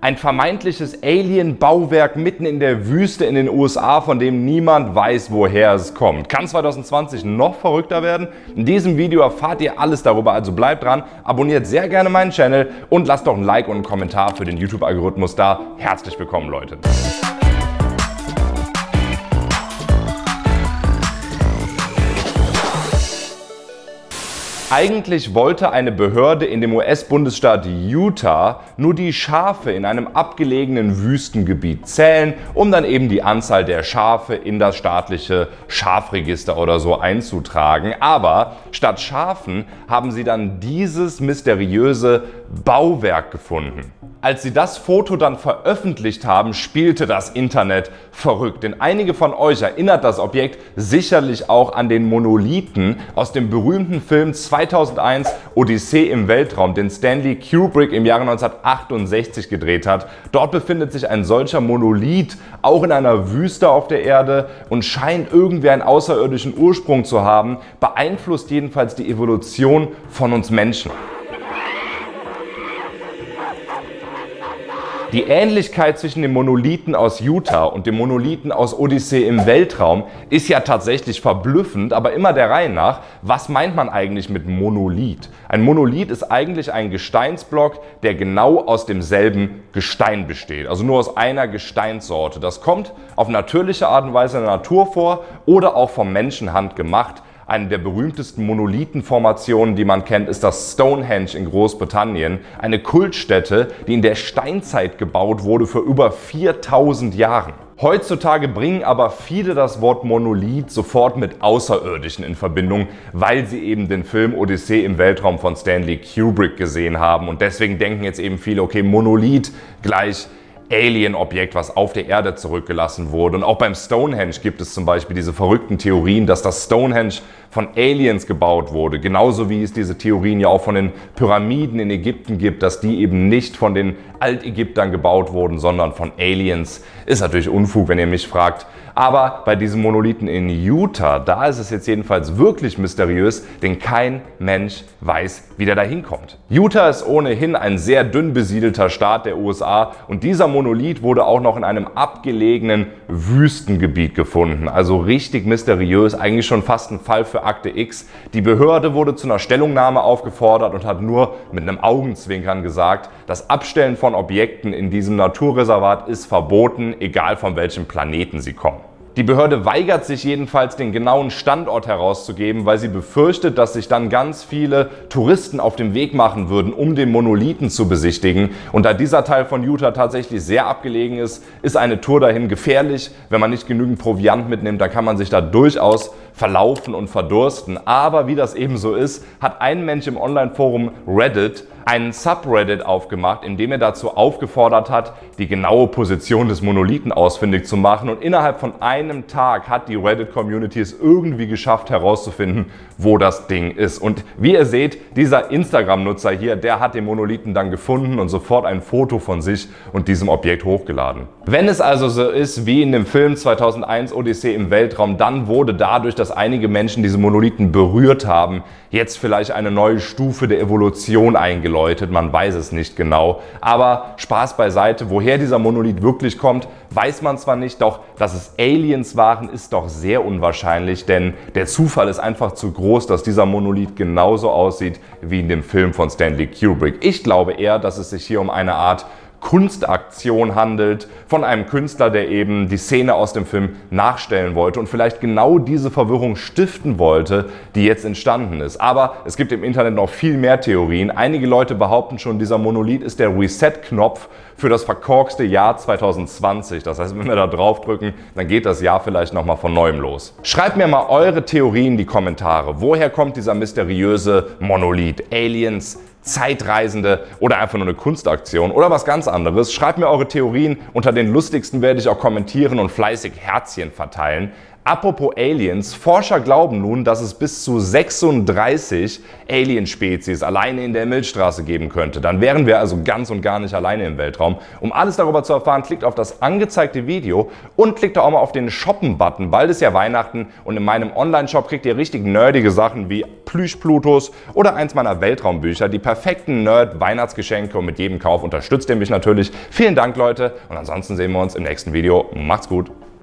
Ein vermeintliches Alien-Bauwerk mitten in der Wüste in den USA, von dem niemand weiß, woher es kommt. Kann 2020 noch verrückter werden? In diesem Video erfahrt ihr alles darüber, also bleibt dran, abonniert sehr gerne meinen Channel und lasst doch ein Like und einen Kommentar für den YouTube-Algorithmus da. Herzlich willkommen, Leute! Eigentlich wollte eine Behörde in dem US-Bundesstaat Utah nur die Schafe in einem abgelegenen Wüstengebiet zählen, um dann eben die Anzahl der Schafe in das staatliche Schafregister oder so einzutragen. Aber statt Schafen haben sie dann dieses mysteriöse Bauwerk gefunden. Als sie das Foto dann veröffentlicht haben, spielte das Internet verrückt. Denn einige von euch erinnert das Objekt sicherlich auch an den Monolithen aus dem berühmten Film 2001: Odyssee im Weltraum, den Stanley Kubrick im Jahre 1968 gedreht hat. Dort befindet sich ein solcher Monolith auch in einer Wüste auf der Erde und scheint irgendwie einen außerirdischen Ursprung zu haben, beeinflusst jedenfalls die Evolution von uns Menschen. Die Ähnlichkeit zwischen dem Monolithen aus Utah und dem Monolithen aus Odyssee im Weltraum ist ja tatsächlich verblüffend, aber immer der Reihe nach, was meint man eigentlich mit Monolith? Ein Monolith ist eigentlich ein Gesteinsblock, der genau aus demselben Gestein besteht, also nur aus einer Gesteinssorte. Das kommt auf natürliche Art und Weise in der Natur vor oder auch vom Menschenhand gemacht. Eine der berühmtesten Monolithenformationen, die man kennt, ist das Stonehenge in Großbritannien. Eine Kultstätte, die in der Steinzeit gebaut wurde für über 4000 Jahren. Heutzutage bringen aber viele das Wort Monolith sofort mit Außerirdischen in Verbindung, weil sie eben den Film Odyssee im Weltraum von Stanley Kubrick gesehen haben. Und deswegen denken jetzt eben viele, okay, Monolith gleich Alien-Objekt, was auf der Erde zurückgelassen wurde. Und auch beim Stonehenge gibt es zum Beispiel diese verrückten Theorien, dass das Stonehenge von Aliens gebaut wurde. Genauso wie es diese Theorien ja auch von den Pyramiden in Ägypten gibt, dass die eben nicht von den Altägyptern gebaut wurden, sondern von Aliens. Ist natürlich Unfug, wenn ihr mich fragt. Aber bei diesem Monolithen in Utah, da ist es jetzt jedenfalls wirklich mysteriös, denn kein Mensch weiß, wie der da hinkommt. Utah ist ohnehin ein sehr dünn besiedelter Staat der USA und dieser Monolith wurde auch noch in einem abgelegenen Wüstengebiet gefunden. Also richtig mysteriös, eigentlich schon fast ein Fall für Akte X. Die Behörde wurde zu einer Stellungnahme aufgefordert und hat nur mit einem Augenzwinkern gesagt, das Abstellen von Objekten in diesem Naturreservat ist verboten, egal von welchem Planeten sie kommen. Die Behörde weigert sich jedenfalls, den genauen Standort herauszugeben, weil sie befürchtet, dass sich dann ganz viele Touristen auf den Weg machen würden, um den Monolithen zu besichtigen. Und da dieser Teil von Utah tatsächlich sehr abgelegen ist, ist eine Tour dahin gefährlich. Wenn man nicht genügend Proviant mitnimmt, dann kann man sich da durchaus verlaufen und verdursten. Aber wie das eben so ist, hat ein Mensch im Online-Forum Reddit einen Subreddit aufgemacht, in dem er dazu aufgefordert hat, die genaue Position des Monolithen ausfindig zu machen. Und innerhalb von einem Tag hat die Reddit-Community es irgendwie geschafft, herauszufinden, wo das Ding ist. Und wie ihr seht, dieser Instagram-Nutzer hier, der hat den Monolithen dann gefunden und sofort ein Foto von sich und diesem Objekt hochgeladen. Wenn es also so ist wie in dem Film 2001 Odyssee im Weltraum, dann wurde dadurch, dass einige Menschen diese Monolithen berührt haben, jetzt vielleicht eine neue Stufe der Evolution eingeleitet. Man weiß es nicht genau, aber Spaß beiseite, woher dieser Monolith wirklich kommt, weiß man zwar nicht, doch dass es Aliens waren, ist doch sehr unwahrscheinlich, denn der Zufall ist einfach zu groß, dass dieser Monolith genauso aussieht wie in dem Film von Stanley Kubrick. Ich glaube eher, dass es sich hier um eine Art Kunstaktion handelt von einem Künstler, der eben die Szene aus dem Film nachstellen wollte und vielleicht genau diese Verwirrung stiften wollte, die jetzt entstanden ist. Aber es gibt im Internet noch viel mehr Theorien. Einige Leute behaupten schon, dieser Monolith ist der Reset-Knopf für das verkorkste Jahr 2020. Das heißt, wenn wir da draufdrücken, dann geht das Jahr vielleicht nochmal von neuem los. Schreibt mir mal eure Theorien in die Kommentare. Woher kommt dieser mysteriöse Monolith? Aliens? Zeitreisende oder einfach nur eine Kunstaktion oder was ganz anderes. Schreibt mir eure Theorien, unter den lustigsten werde ich auch kommentieren und fleißig Herzchen verteilen. Apropos Aliens, Forscher glauben nun, dass es bis zu 36 Alien-Spezies alleine in der Milchstraße geben könnte. Dann wären wir also ganz und gar nicht alleine im Weltraum. Um alles darüber zu erfahren, klickt auf das angezeigte Video und klickt auch mal auf den Shoppen-Button. Bald ist ja Weihnachten und in meinem Online-Shop kriegt ihr richtig nerdige Sachen wie Plüsch-Plutos oder eins meiner Weltraumbücher. Die perfekten Nerd-Weihnachtsgeschenke, und mit jedem Kauf unterstützt ihr mich natürlich. Vielen Dank, Leute, und ansonsten sehen wir uns im nächsten Video. Macht's gut!